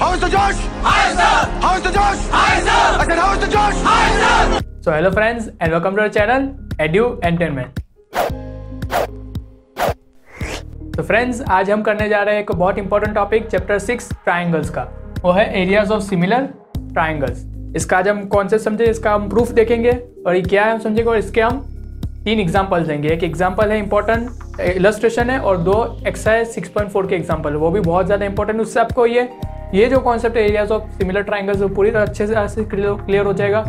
How is the Josh? Hi sir. How is the Josh? Hi sir. I said how is the Josh? Hi sir. So hello friends and welcome to our channel Edu Entertainment. तो friends आज हम करने जा रहे हैं एक बहुत important topic chapter 6 triangles का, वो है एरियाज ऑफ सिमिलर ट्राइंगल्स। इसका आज हम कॉन्सेप्ट समझे, इसका हम प्रूफ देखेंगे और ये क्या है हम समझेंगे और इसके हम 3 एग्जाम्पल देंगे। एक एग्जाम्पल है इंपॉर्टेंट इलस्ट्रेशन है और 2 एक्सरसाइज 6.4 के एग्जाम्पल है, वो भी बहुत ज़्यादा इंपॉर्टेंट। उससे आपको ये जो कॉन्सेप्ट है एरियाज ऑफ सिमिलर ट्राइंगल्स वो पूरी तरह अच्छे से क्लियर हो जाएगा।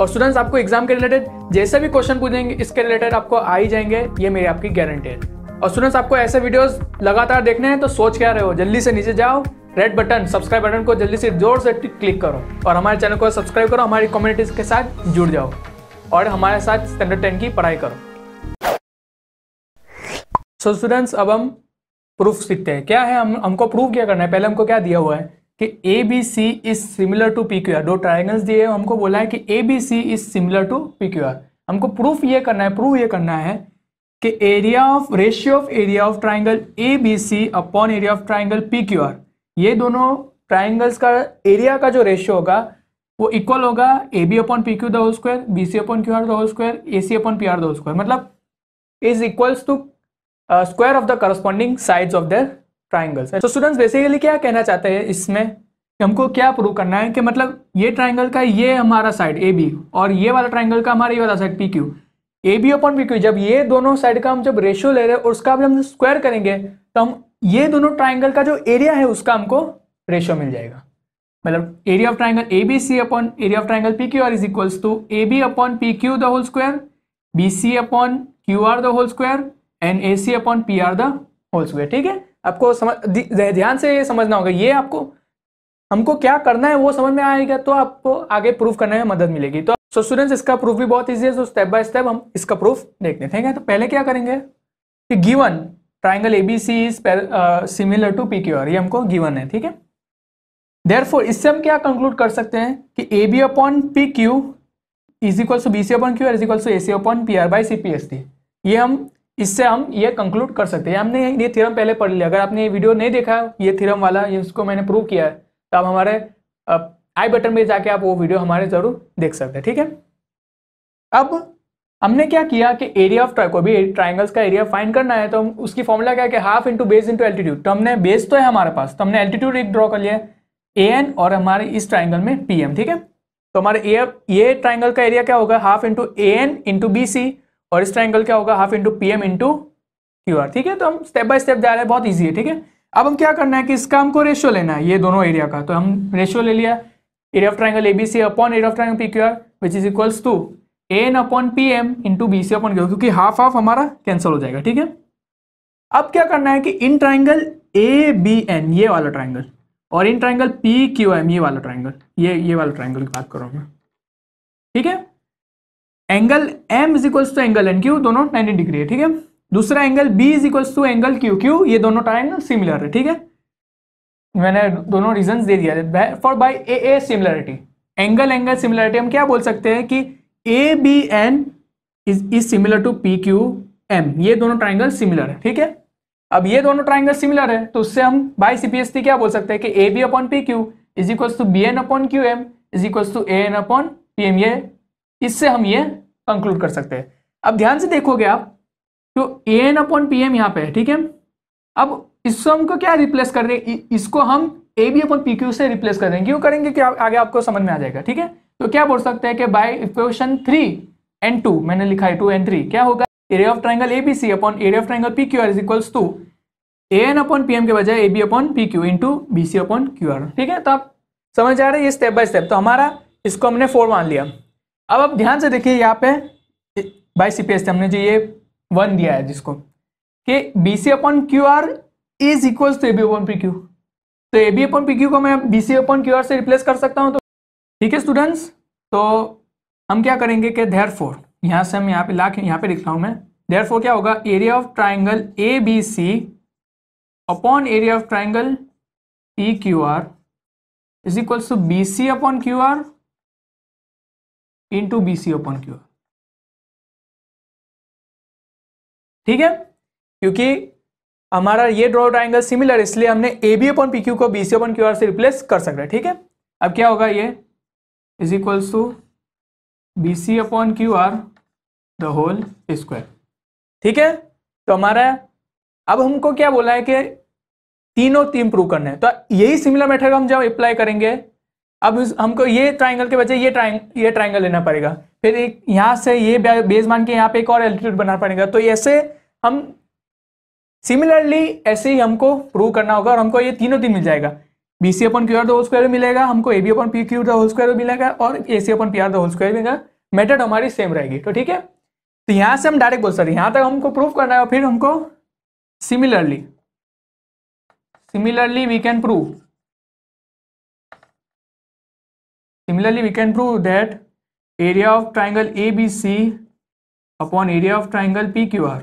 और स्टूडेंट्स आपको एग्जाम के रिलेटेड जैसे भी क्वेश्चन पूछेंगे इसके रिलेटेड आपको आ ही जाएंगे, ये मेरी आपकी गारंटी है। और स्टूडेंट्स आपको ऐसे वीडियोस लगातार देखने हैं तो सोच क्या रहे हो, जल्दी से नीचे जाओ, रेड बटन सब्सक्राइब बटन को जल्दी से जोर से क्लिक करो और हमारे चैनल को सब्सक्राइब करो, हमारी कम्युनिटीज के साथ जुड़ जाओ और हमारे साथ स्टैंडर्ड 10 की पढ़ाई करो। सो स्टूडेंट्स अब हम प्रूफ सीखते हैं, क्या है हमको प्रूफ क्या करना है। पहले हमको क्या दिया हुआ है कि A B C is similar to P Q R, 2 triangles दिए हैं, हमको बोला है कि A B C is similar to P Q R. हमको प्रूफ ये करना है, कि area of ratio of area of triangle A B C upon area of triangle P Q R, ये दोनों ट्राइंगल्स का एरिया का जो रेशियो होगा वो इक्वल होगा A B upon P Q the whole square, B C upon Q R the whole square, A C upon P R the whole square, मतलब is equals to square of the corresponding sides of their triangles. तो students basically क्या कहना चाहते हैं इसमें, हमको क्या prove करना है कि मतलब ये ट्राइंगल का ये हमारा साइड ए बी और ये वाला ट्राइंगल का हमारा ये वाला side P Q, A B upon P Q जब ये दोनों साइड का हम जब रेशियो ले रहे हैं और उसका भी हम स्क्वायर करेंगे तो हम ये दोनों ट्राइंगल का जो एरिया है उसका हमको रेशियो मिल जाएगा। मतलब area of triangle A B C upon area of triangle P Q R is equals to A B upon P Q the whole square, B C upon Q R the whole square and A C upon P R the whole square. ठीक है, आपको ध्यान से ये समझना होगा, ये आपको हमको क्या करना है वो समझ में आएगा तो आपको आगे प्रूफ करने में मदद मिलेगी। तो स्टूडेंट्स इसका प्रूफ भी बहुत ईजी है, तो स्टेप बाय स्टेप हम इसका प्रूफ देखते हैं। ठीक है, तो पहले क्या करेंगे कि given triangle A B C is similar to P Q R, ये हमको गिवन है। ठीक है, देयरफॉर इससे हम क्या कंक्लूड कर सकते हैं कि A B upon P Q is equals to B C upon Q R is equals to A C upon P R by C P S T, ये हम ये कंक्लूड कर सकते हैं। हमने ये थ्योरम पहले पढ़ लिया, अगर आपने ये वीडियो नहीं देखा ये थ्योरम वाला इसको मैंने प्रूव किया है तो आप हमारे आई बटन में जाके आप वो वीडियो हमारे जरूर देख सकते हैं। ठीक है, अब हमने क्या किया कि एरिया ऑफ ट्राइंगल को भी ट्राइंगल्स का एरिया फाइंड करना है तो हम उसकी फॉर्मूला क्या है कि half into base into altitude. तो हमने बेस तो है हमारे पास तो हमने एल्टीट्यूड एक ड्रॉ कर लिया ए एन और हमारे इस ट्राइंगल में पी एम। ठीक है, तो हमारे ये ट्राइंगल का एरिया क्या होगा half into A N into B C और इस ट्राइंगल क्या होगा half into P M into Q R. ठीक है, तो हम स्टेप बाय स्टेप जा रहे हैं, बहुत ईजी है। ठीक है, अब हम क्या करना है कि इसका हमको रेशियो लेना है ये दोनों एरिया का, तो हम रेशियो ले लिया area of triangle A B C upon area of triangle P Q R which is equals to A N upon P M into B C upon Q, क्योंकि हाफ हाफ हमारा cancel हो जाएगा। ठीक है, अब क्या करना है कि in triangle A B N ये वाला ट्राइंगल और in triangle P Q M ये वाला ट्राइंगल, ये वाला ट्राइंगल की बात कर रहा हूँ मैं। ठीक है, angle M is equals to angle N Q, दोनों 90 डिग्री है। ठीक है, दूसरा angle B is equals to angle Q Q, ये दोनों ट्राइंगल सिमिलर है। ठीक है, मैंने दोनों रीजंस दे दिया for by A A similarity, angle angle similarity हम क्या बोल सकते हैं कि A B N is similar to P Q M, ये दोनों ट्राइंगल सिमिलर है। ठीक है, अब ये दोनों ट्राइंगल सिमिलर है तो उससे हम बाय सीपीएसटी क्या बोल सकते हैं कि A B upon P Q is equals to B N upon Q M is equals to A N upon P M, ये इससे हम ये कंक्लूड कर सकते हैं। अब ध्यान से देखोगे आप तो A N upon P M यहाँ पे है। ठीक है, अब इसको हमको क्या रिप्लेस कर रहे हैं, इसको हम A B upon P Q से रिप्लेस कर देंगे, क्यों करेंगे कि आगे आपको समझ में आ जाएगा। ठीक है, तो क्या बोल सकते हैं कि बाय इक्वेशन 3 and 2 मैंने लिखा है 2 and 3 क्या होगा area of triangle A B C upon area of triangle P Q R is equals to A N upon P M के बजाय A B upon P Q into B C upon Q R. ठीक है, तो आप समझ आ रहे हैं ये स्टेप बाय स्टेप, तो हमारा इसको हमने 4 मान लिया। अब आप ध्यान से देखिए यहाँ पे बाय सीपीएस हमने जो ये 1 दिया है जिसको कि B C upon Q R is equal to A B upon P Q, तो A B upon P Q को मैं B C upon Q R से रिप्लेस कर सकता हूँ। तो ठीक है स्टूडेंट्स, तो हम क्या करेंगे कि देयरफोर यहाँ से हम यहाँ पे लिख रहा हूँ मैं, देयरफोर क्या होगा area of triangle A B C upon area of triangle P Q R is equals to B C upon Q R into B C upon Q R. ठीक है, क्योंकि हमारा ये ड्रॉ ट्राइंगल सिमिलर, इसलिए हमने AB upon PQ को BC upon QR से replace कर सकते हैं। ठीक है, अब क्या होगा, ये is equals to BC upon QR the whole square. ठीक है, तो हमारा अब हमको क्या बोला है कि तीनों तीन प्रूव करने हैं, तो यही सिमिलर मेथड हम जब अप्लाई करेंगे, अब हमको ये ट्राइंगल के बजाय ये ट्राइंगल लेना पड़ेगा, फिर एक यहाँ से ये बेस मान के यहाँ पे एक और एल्टीट्यूड बनाना पड़ेगा। तो ऐसे हम सिमिलरली ऐसे ही हमको प्रूव करना होगा और हमको ये तीनों तीन मिल जाएगा। BC upon QR the whole square मिलेगा हमको, AB upon PQ the whole square मिलेगा और AC upon PR the whole square मिलेगा। मेथड हमारी सेम रहेगी। तो ठीक है, तो यहाँ से हम डायरेक्ट बोल सकते हैं, यहाँ तक हमको प्रूव करना है और फिर हमको similarly we can prove that area of triangle ABC upon area of triangle PQR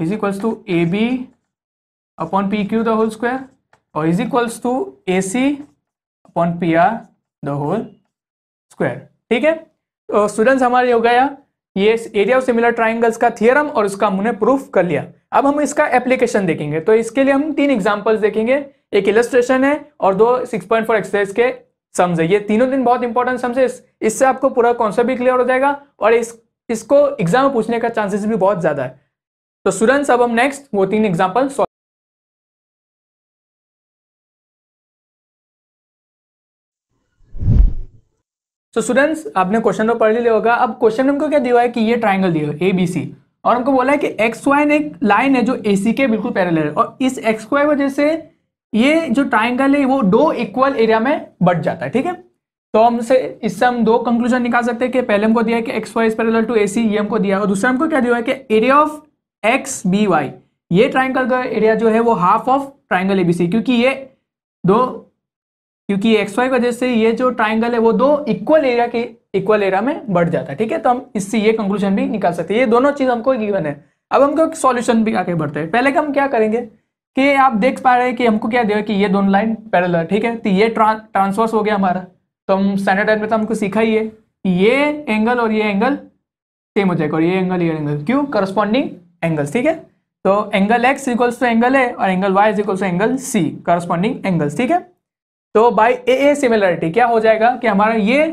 is equals to AB upon PQ the whole square और is equals to AC upon PR the whole square. ठीक है, तो students हमारे हो गया ये area of similar triangles का theorem और उसका हमने प्रूफ कर लिया। अब हम इसका एप्लीकेशन देखेंगे, तो इसके लिए हम तीन एग्जांपल्स देखेंगे, एक इलस्ट्रेशन है और दो 6.4 एक्सरसाइज के सम्स है। ये तीनों दिन बहुत इंपॉर्टेंट सम्स है, इससे आपको पूरा कॉन्सेप्ट भी क्लियर हो जाएगा और इसको एग्जाम में पूछने का चांसेस भी बहुत ज्यादा है। तो स्टूडेंट्स अब हम नेक्स्ट वो तीन एग्जाम्पल सॉल्व। तो स्टूडेंट्स आपने क्वेश्चन तो पढ़ लिया होगा। अब क्वेश्चन हमको क्या दिया है कि ये ट्राइंगल दिया है ABC और हमको बोला है कि XY एक लाइन है जो AC के बिल्कुल पैरेलल है और इस XY वजह से ये जो ट्राइंगल है वो दो इक्वल एरिया में बट जाता है। ठीक है, तो इससे हम दो कंक्लूजन निकाल सकते हैं कि पहले हमको दिया है कि XY is parallel to AC, ये हमको दिया है, और दूसरा हमको क्या दिया है कि एरिया ऑफ XBY, ये ट्राइंगल का एरिया जो है वो हाफ ऑफ ट्राइंगल ABC, क्योंकि XY वजह से ये जो ट्राइंगल है वो दो इक्वल एरिया में बढ़ जाता है। ठीक है, तो हम इससे ये कंक्लूजन भी निकाल सकते हैं, ये दोनों चीज हमको गिवन है। अब हमको सॉल्यूशन भी आगे बढ़ते हैं। पहले हम क्या करेंगे कि आप देख पा रहे हैं कि हमको क्या दिया कि ये दोनों लाइन पैरेलल है। ठीक है, तो ये ट्रांसवर्स हो गया हमारा, तो हम स्टैंडर्ड टाइम में तो हमको सीखा ही है, ये एंगल और ये एंगल सेम हो जाएगा और ये एंगल क्यों करस्पॉन्डिंग एंगल्स। ठीक है, तो angle X equals to angle A और angle Y equals to angle C corresponding angles. ठीक है, तो बाय ए सिमिलरिटी क्या हो जाएगा कि हमारा ये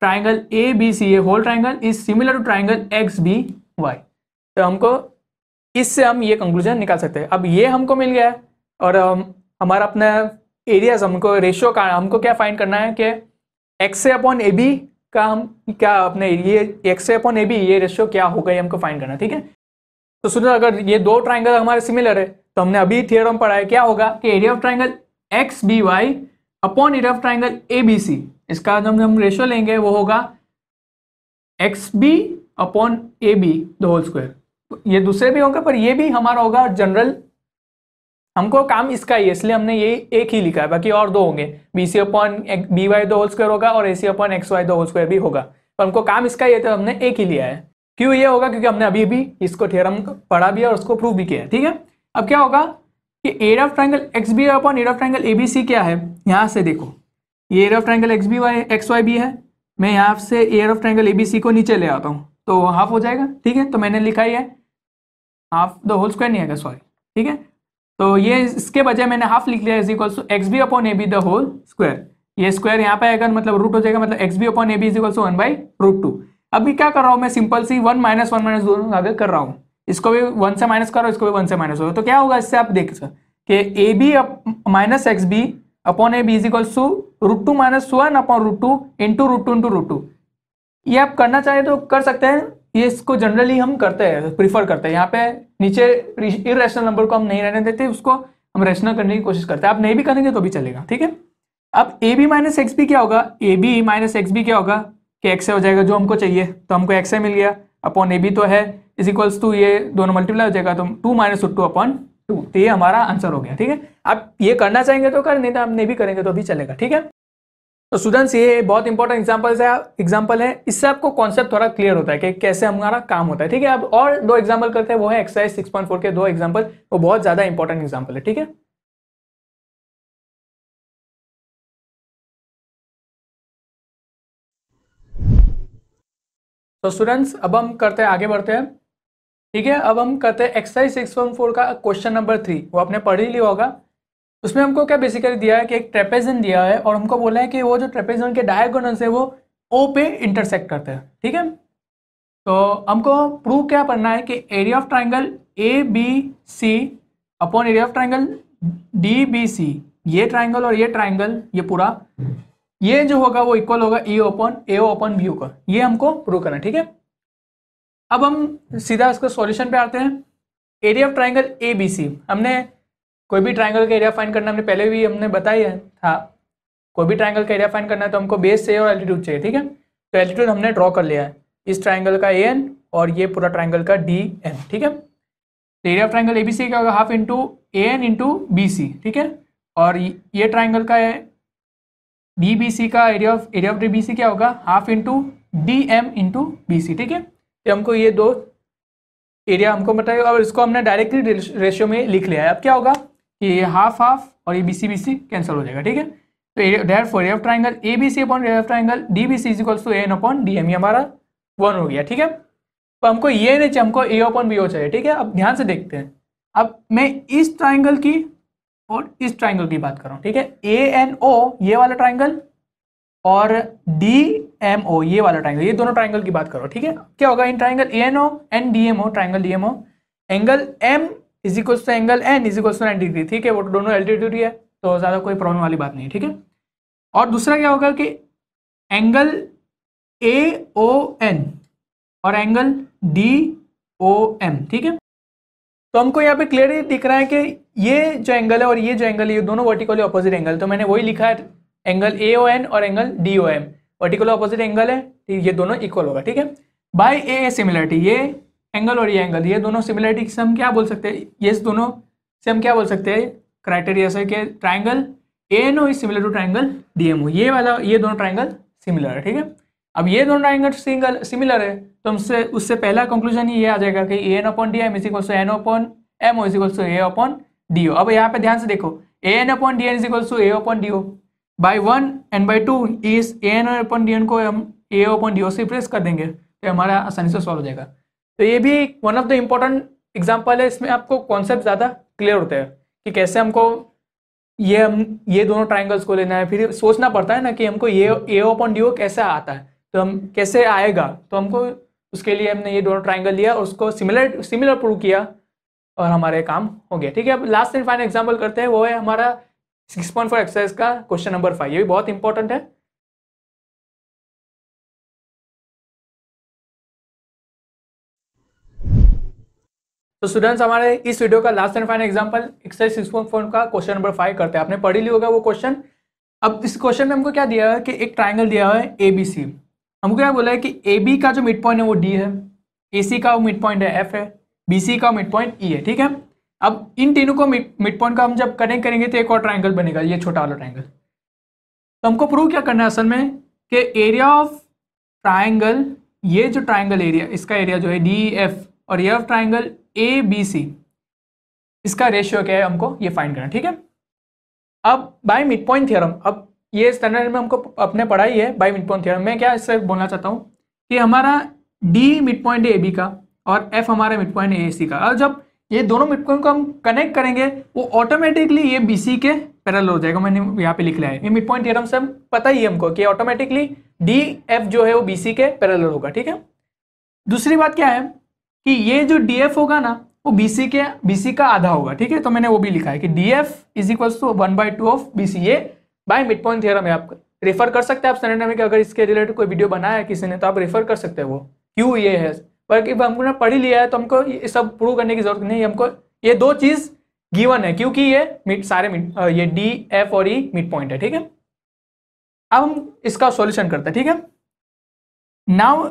ट्राइंगल ABC ये whole triangle is similar to triangle XBY, तो हमको इससे हम ये कंक्लूजन निकाल सकते हैं। अब ये हमको मिल गया है और हमारा अपना एरिया हमको रेशियो का हमको क्या फाइंड करना है कि XA अपॉन AB का हम क्या अपने ये XA अपॉन AB ये रेशियो क्या होगा ये हमको फाइंड करना है। ठीक है, तो सुनो अगर ये दो ट्राइंगल हमारे सिमिलर है तो हमने अभी थ्योरम पढ़ा है क्या होगा कि area of triangle XBY upon area of triangle ABC, इसका जब हम रेशियो लेंगे वो होगा XB upon AB the whole square. ये दूसरे भी होगा पर ये भी हमारा होगा, जनरल हमको काम इसका ही है इसलिए हमने ये एक ही लिखा है, बाकी और दो होंगे BC upon BY the whole square होगा और AC upon XY the whole square भी होगा, पर हमको काम इसका ही है तो हमने एक ही लिया है। क्यों ये होगा क्योंकि हमने अभी भी इसको थ्योरम पढ़ा भी है और उसको प्रूव भी किया है। ठीक है, अब क्या होगा कि area of triangle XBY upon area of triangle ABC क्या है, यहाँ से देखो ये एरिया ऑफ ट्राइंगल XY भी है, मैं यहाँ से एरिया ऑफ ट्राइंगल ABC को नीचे ले आता हूँ तो हाफ हो जाएगा। ठीक है, तो मैंने लिखा ही है हाफ द होल स्क्वायर नहीं आएगा सॉरी। ठीक है, तो ये इसके बजाय मैंने हाफ लिख लिया is equals to XB upon AB the whole square, ये स्क्वायर यहाँ पे आएगा मतलब रूट हो जाएगा, मतलब XB upon AB is equals to 1/√2। अभी क्या कर रहा हूँ मैं सिंपल सी 1 - 1 - 2 दोनों आगे कर रहा हूँ, इसको भी 1 से माइनस करो इसको भी 1 से माइनस करो, तो क्या होगा इससे आप देख सकते कि AB minus XB upon AB is equals to √2 - 1/√2 × √2 × √2। ये आप करना चाहे तो कर सकते हैं, ये इसको जनरली हम करते हैं प्रीफर करते हैं, यहाँ पे नीचे इरेशनल नंबर को हम नहीं रहने देते, उसको हम रेशनल करने की कोशिश करते हैं, आप नहीं भी करेंगे तो भी चलेगा। ठीक है, अब AB माइनस XB क्या होगा, कि XA हो जाएगा जो हमको चाहिए, तो हमको XA मिल गया अपॉन AB तो है इज इक्वल्स टू ये दोनों मल्टीप्लाई हो जाएगा तो 2 - 2 अपॉन 2, तो ये हमारा आंसर हो गया। ठीक है, आप ये करना चाहेंगे तो कर, नहीं तो आप नहीं भी करेंगे तो भी चलेगा। ठीक है, तो स्टूडेंट्स ये बहुत इंपॉर्टेंट एग्जाम्पल है, इससे आपको कॉन्सेप्ट थोड़ा क्लियर होता है कि कैसे हमारा काम होता है। ठीक है, अब और दो एग्जाम्पल करते हैं, वो है एक्सरसाइज 6.4 के दो एग्जाम्पल, वो बहुत ज्यादा इंपॉर्टेंट एग्जाम्पल है। ठीक है, तो स्टूडेंट्स अब हम करते हैं आगे बढ़ते हैं। ठीक है। अब हम करते हैं एक्सरसाइज 6.4 का क्वेश्चन नंबर 3, वो आपने पढ़ ही लिया होगा। उसमें हमको क्या बेसिकली दिया है कि एक ट्रेपेजन दिया है और हमको बोला है कि वो जो ट्रेपेजन के डायगोनल्स है वो ओ पे इंटरसेक्ट करते हैं, ठीक है। तो हमको प्रूव क्या करना है कि area of triangle A B C upon area of triangle D B C, ये ट्राइंगल और ये ट्राइंगल ये पूरा ये जो होगा वो इक्वल होगा E upon A upon B का, ये हमको प्रूव करना है, ठीक है। अब हम सीधा इसका सॉल्यूशन पे आते हैं। Area of triangle A B C, हमने कोई भी ट्राइंगल का एरिया फाइंड करना हमने पहले भी हमने बताया था, कोई भी ट्राइंगल का एरिया फाइंड करना है तो हमको बेस चाहिए और एल्टीट्यूड चाहिए, ठीक है। तो एल्टीट्यूड हमने ड्रॉ कर लिया है, इस ट्राइंगल का ए एन और ये पूरा ट्राइंगल का डी एन, ठीक है। तो area of triangle A B C का होगा half into A N into B C, ठीक है। और ये ट्राइंगल का डी बी सी का area of D B C क्या होगा half into D M into B C, ठीक है। हमको ये दो एरिया हमको बताइए और इसको हमने डायरेक्टली रेशियो में लिख लिया है। अब क्या होगा कि ये हाफ हाफ और ये बीसी कैंसिल हो जाएगा, ठीक है। तो area of triangle A B C upon area of triangle D B C is equals to N upon D M, ये हमारा 1 हो गया, ठीक है। तो हमको ये नहीं चाहिए, हमको ए अपॉन बी ओ चाहिए, ठीक है। अब ध्यान से देखते हैं। अब मैं इस ट्राइंगल की और इस ट्राइंगल की बात कर रहा हूँ, ठीक है। ए एन ओ ये वाला ट्राइंगल और डी एम ओ ये वाला ट्राइंगल, ये दोनों ट्राइंगल की बात करो, ठीक है। क्या होगा in triangle A N O and D M O, triangle D M O angle M is equal to angle N is equal to 9 degree, ठीक है। वो दोनों एल्टीट्यूड है तो ज़्यादा कोई प्रॉब्लम वाली बात नहीं, ठीक है। और दूसरा क्या होगा कि एंगल ए ओ एन और एंगल डी ओ एम, ठीक है। तो हमको यहाँ पे क्लियरली दिख रहा है कि ये जो एंगल है और ये जो एंगल है ये दोनों वर्टिकली अपोजिट एंगल, तो मैंने वही लिखा है एंगल ए ओ एन और angle D O M, vertical opposite angle है, ये दोनों इक्वल होगा, ठीक है। बाय ए सिमिलरिटी, ये एंगल और ये एंगल, ये दोनों सिमिलरिटी से हम क्या बोल सकते हैं, ये दोनों से हम क्या बोल सकते हैं क्राइटेरिया से कि triangle A N O is similar to triangle D M O, ये वाला ये दोनों ट्राइंगल सिमिलर है, ठीक है। अब ये दोनों ट्राइंगल सिंगल सिमिलर है तो हमसे उससे पहला कंक्लूजन ही ये आ जाएगा कि A N upon D M is equal to N upon M O is equal to A upon D O. अब यहाँ पे ध्यान से देखो A N upon D N is equal to A upon D O, by 1 and by 2 इस A N upon D N को हम ए अपन D O से रिप्लेस कर देंगे तो हमारा आसानी से सॉल्व हो जाएगा। तो ये भी one of the important example है, इसमें आपको कॉन्सेप्ट ज़्यादा क्लियर होते हैं कि कैसे हमको ये दोनों ट्राइंगल्स को लेना है, फिर सोचना पड़ता है ना कि हमको ये ए अपन डी ओ कैसे आता है, तो हम कैसे आएगा, तो हमको उसके लिए हमने ये दोनों ट्राइंगल लिया और उसको सिमिलर प्रूव किया और हमारे काम हो गया, ठीक है। अब लास्ट एंड फाइनल एग्जाम्पल करते हैं, वो है हमारा 6.4 एक्सरसाइज का क्वेश्चन नंबर 5, ये भी बहुत इंपॉर्टेंट है। तो स्टूडेंट्स हमारे इस वीडियो का last and final example exercise 6.4 का क्वेश्चन नंबर 5 करते हैं। आपने पढ़ लिया होगा वो क्वेश्चन। अब इस क्वेश्चन में हमको क्या दिया है कि एक ट्राइंगल दिया हुआ है ए बी सी, हमको क्या बोला है कि ए बी का जो मिड पॉइंट है वो डी है, ए सी का मिड पॉइंट है एफ है, बी सी का मिड पॉइंट ई है, ठीक है। अब इन तीनों को मिड पॉइंट का हम जब कनेक्ट करेंगे तो एक और ट्राइंगल बनेगा, ये छोटा वाला ट्राइंगल। तो हमको प्रूव क्या करना है असल में कि एरिया ऑफ ट्राइंगल, ये जो ट्राइंगल एरिया इसका एरिया जो है डी एफ और area of triangle A B C, इसका रेशियो क्या है हमको ये फाइंड करना, ठीक है। अब बाय मिड पॉइंट थ्योरम, अब ये स्टैंडर्ड में हमको अपने पढ़ाई है बाय मिड पॉइंट थ्योरम। मैं क्या इससे बोलना चाहता हूँ कि हमारा डी मिड पॉइंट है ए बी का और एफ हमारा मिड पॉइंट है ए सी का, और जब ये दोनों मिड पॉइंट को हम कनेक्ट करेंगे वो ऑटोमेटिकली ये बीसी के पैरेलल हो जाएगा। मैंने यहाँ पे लिख लिया है, ये मिड पॉइंट थ्योरम से हम पता ही है हमको कि ऑटोमेटिकली डी एफ जो है वो बीसी के पैरेलल होगा, ठीक है। दूसरी बात क्या है कि ये जो डी एफ होगा ना वो बीसी का आधा होगा, ठीक है। तो मैंने वो भी लिखा है कि D F is equals to 1/2 of B C, ये बाय मिड पॉइंट थ्योरम है। आप रेफर कर सकते हैं, आप स्टैंडर्ड में अगर इसके रिलेटेड कोई वीडियो बनाया है किसी ने तो आप रेफर कर सकते हैं वो क्यों ये है, पर हमने पढ़ ही लिया है तो हमको ये सब प्रूव करने की जरूरत नहीं है। हमको ये दो चीज गिवन है क्योंकि ये सारे ये डी एफ और ई मिड पॉइंट है, ठीक है। अब हम इसका सॉल्यूशन करते हैं, ठीक है। Now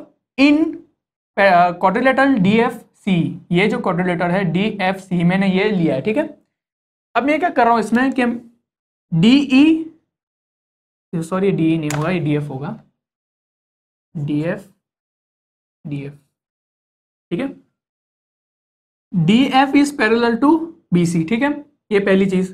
in quadrilateral D F C, ये जो क्वाड्रिलेटर है डी एफ सी मैंने ये लिया है, ठीक है। अब मैं क्या कर रहा हूँ इसमें कि डी ई नहीं होगा, ये डी एफ होगा, डी एफ ठीक है। D F is parallel to B C, ठीक है, ये पहली चीज।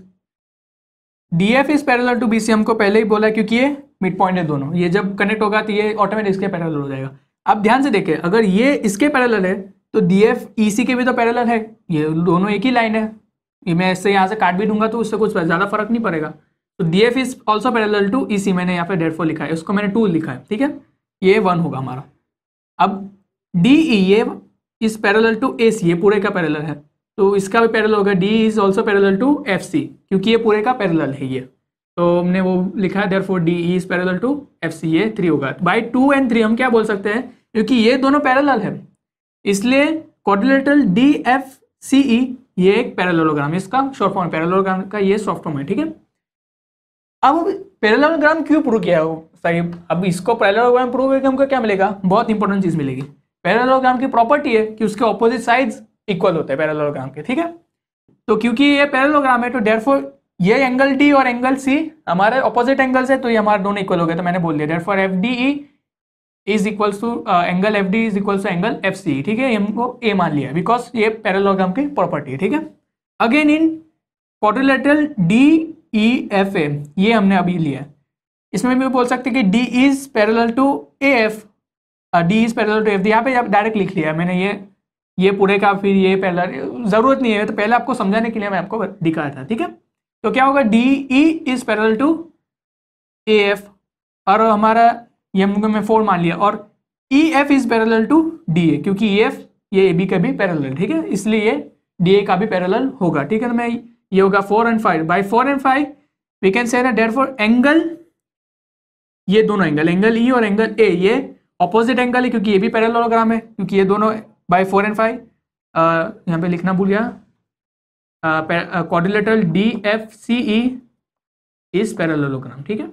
D F is parallel to B C हमको पहले ही बोला क्योंकि ये मिड पॉइंट है दोनों, ये जब कनेक्ट होगा तो ये ऑटोमेटिक इसके पैरेलल हो जाएगा। अब ध्यान से देखें, अगर ये इसके पैरेलल है तो DFEC के भी तो पैरेलल है, ये दोनों एक ही लाइन है, ये मैं इससे यहाँ से काट भी दूंगा तो उससे कुछ ज़्यादा फर्क नहीं पड़ेगा। तो DF is also parallel to EC, मैंने यहाँ पे डेढ़ लिखा है, उसको मैंने 2 लिखा है, ठीक है, ये 1 होगा हमारा। अब DE ये इज पैरेलल टू AC, ये पूरे का पैरेलल है तो इसका भी पैरेलल होगा, DE is also parallel to FC क्योंकि ये पूरे का पैरेलल है ये, तो हमने वो लिखा है therefore DE is parallel to FC, ये 3 होगा। बाई 2 और 3 हम क्या बोल सकते हैं क्योंकि ये दोनों पैरेलल है, इसलिए क्वाड्रिलेटरल DFCE ये एक पैरेललोग्राम, इसका शॉर्ट फॉर्म पैरेललोग्राम का ये शॉर्ट फॉर्म है, ठीक है। अब पैरेललोग्राम क्यों प्रूव किया हो सॉरी, अब इसको पैरेललोग्राम प्रूव करके हमको क्या मिलेगा, बहुत इंपॉर्टेंट चीज मिलेगी। पैरेललोग्राम की प्रॉपर्टी है कि उसके ऑपोजिट साइड्स इक्वल होते हैं पैरेललोग्राम के, ठीक है। तो क्योंकि ये पैरेललोग्राम है तो देयरफॉर ये एंगल D और एंगल C हमारे ऑपोजिट एंगल्स है, तो ये हमारे दोनों इक्वल हो गए, तो मैंने बोल दिया therefore FDE is equal to angle FD is equal to angle FCE, ठीक है, हमको A मान लिया बिकॉज ये पैरेललोग्राम की प्रॉपर्टी है, ठीक है। अगेन इन क्वाड्रिलेटरल DEFA ये हमने अभी लिया, इसमें भी बोल सकते हैं कि D is parallel to AF, D is parallel to FD, यहाँ पे डायरेक्ट लिख लिया मैंने, ये पूरे का फिर ये पैरेलल जरूरत नहीं है, तो पहले आपको समझाने के लिए मैं आपको दिखाया था, ठीक है। तो क्या होगा DE is parallel to AF और हमारा ये मैं 4 मान लिया, और EF is parallel to DA क्योंकि EF ये AB का भी पैरेलल, ठीक है, इसलिए ये DA का भी पैरेलल होगा, ठीक है। तो मैं ये होगा 4 और 5, बाई 4 और 5 we can say therefore angle, ये दोनों एंगल E और एंगल A ये ऑपोजिट एंगल है क्योंकि ये भी पैरेललोग्राम है, क्योंकि ये दोनों बाई 4 और 5 यहाँ पे लिखना भूल गया, क्वाड्रिलेटरल DFCE इज पैरेललोग्राम, ठीक है,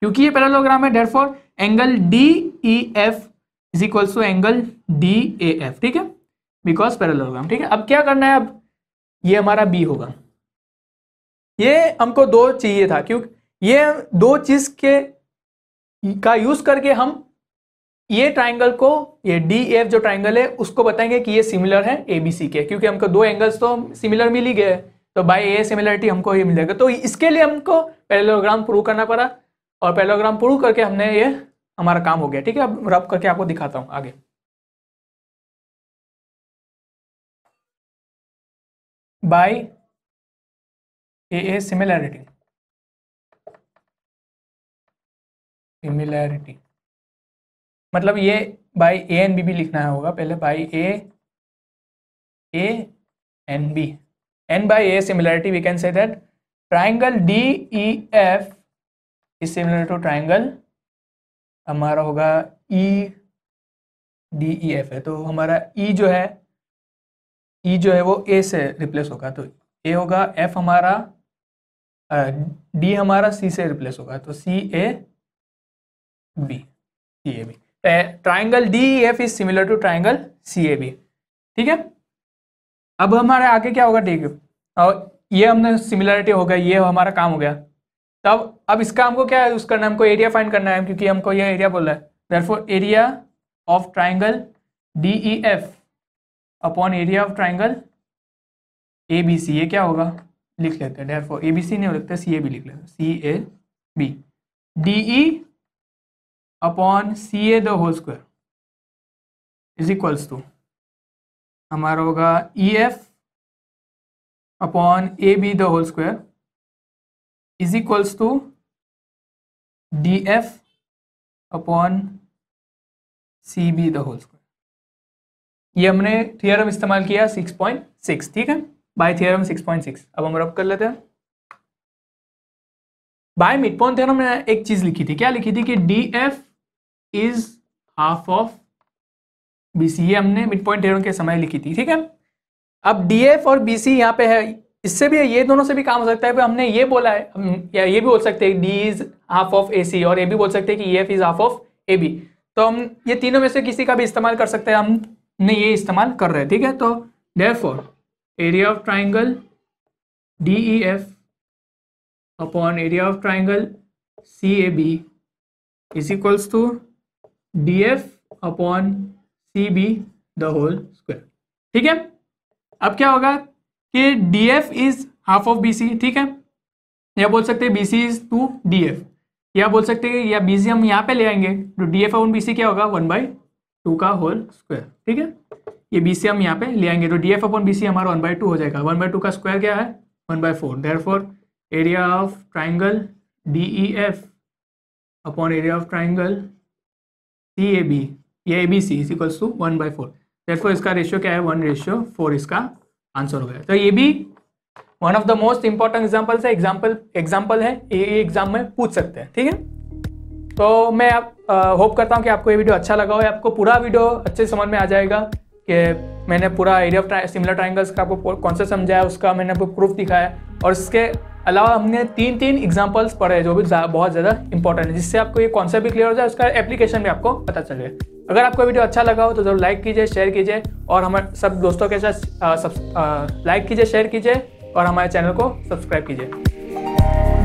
क्योंकि ये पैरेललोग्राम है therefore angle DEF is equals to angle DAF, ठीक है, बिकॉज पैरेललोग्राम, ठीक है। अब क्या करना है, अब ये हमारा B होगा, ये हमको 2 चाहिए था क्योंकि ये 2 चीज के का यूज करके हम ये ट्राइंगल को, ये DAF जो ट्राइंगल है उसको बताएंगे कि ये सिमिलर है ABC के, क्योंकि हमको 2 एंगल्स तो सिमिलर मिल ही गए, तो बाय ए सिमिलरिटी हमको ये मिल जाएगा, तो इसके लिए हमको पैरेललोग्राम प्रूव करना पड़ा और पैरेललोग्राम प्रूव करके हमने ये हमारा काम हो गया, ठीक है। अब रब करके आपको दिखाता हूँ आगे। बाय ए सिमिलैरिटी मतलब ये बाय A और B लिखना होगा पहले, बाय A और B and by A similarity we can say that triangle DEF is similar to triangle हमारा होगा EDEF है, तो हमारा E जो है वो A से रिप्लेस होगा, तो A होगा, F हमारा D हमारा C से रिप्लेस होगा, तो CAB triangle DEF is similar to triangle CAB, ठीक है। अब हमारे आगे क्या होगा, ठीक है, और ये हमने सिमिलरिटी होगा, ये हमारा काम हो गया। तब अब इसका हमको क्या यूज करना है, हमको एरिया फाइंड करना है क्योंकि हमको ये एरिया बोल रहा है, therefore area of triangle DEF upon area of triangle ABC, ये क्या होगा लिख लेते हैं, देयरफॉर ABC नहीं लिखते CAB लिख लेते, CAB DE upon CA the whole square is equals to हमारा होगा EF upon AB the whole square is equals to DF upon CB the whole square. ये हमने थ्योरम इस्तेमाल किया 6.6, ठीक है, बाय थ्योरम 6.6। अब हम रब कर लेते हैं। बाय मिडपॉइंट थ्योरम में एक चीज लिखी थी, क्या लिखी थी कि DF is half of BC, ये हमने मिडपॉइंट थ्योरम के समय लिखी थी, ठीक है। अब DF और BC यहाँ पे है, इससे भी ये दोनों से भी काम हो सकता है, पर हमने ये बोला है, हम या ये भी बोल सकते हैं D is half of AC और AB बोल सकते हैं कि EF is half of AB, तो हम ये तीनों में से किसी का भी इस्तेमाल कर सकते हैं, हमने ये इस्तेमाल कर रहे हैं, ठीक है। तो therefore area of triangle DEF upon area of triangle CAB is equals to DF upon CB the whole square, ठीक है। अब क्या होगा कि DF is half of BC, ठीक है, या बोल सकते हैं BC इज टू DF, या बोल सकते हैं या BC हम यहाँ पे ले आएंगे तो DF अपॉन BC क्या होगा 1/2 टू का होल स्क्वायर। ठीक है, ये बी सी हम यहाँ पे ले आएंगे तो D F upon B C हमारा 1/2 हो जाएगा। 1/2 का स्क्वायर क्या है? 1/4। Therefore area of triangle D E F upon area of triangle C A B या A B C is equals to 1/4। Therefore इसका रेशियो क्या है? 1:4 इसका आंसर हो गया। तो ये भी one of the most important examples है, एग्जाम्पल है, ये एग्जाम में पूछ सकते हैं। ठीक है, तो मैं आप होप करता हूँ कि आपको ये वीडियो अच्छा लगा हो, आपको पूरा वीडियो अच्छे से समझ में आ जाएगा कि मैंने पूरा एरिया ऑफ सिमिलर ट्राइंगल्स का आपको कॉन्सेप्ट समझाया, उसका मैंने आपको प्रूफ दिखाया, और इसके अलावा हमने तीन एग्जाम्पल्स पढ़े जो भी बहुत ज़्यादा इंपॉर्टेंट है, जिससे आपको ये कॉन्सेप्ट भी क्लियर हो जाए, उसका एप्लीकेशन भी आपको पता चले। अगर आपको वीडियो अच्छा लगा हो तो जरूर लाइक कीजिए, शेयर कीजिए और हमारे सब दोस्तों के साथ लाइक कीजिए, शेयर कीजिए और हमारे चैनल को सब्सक्राइब कीजिए।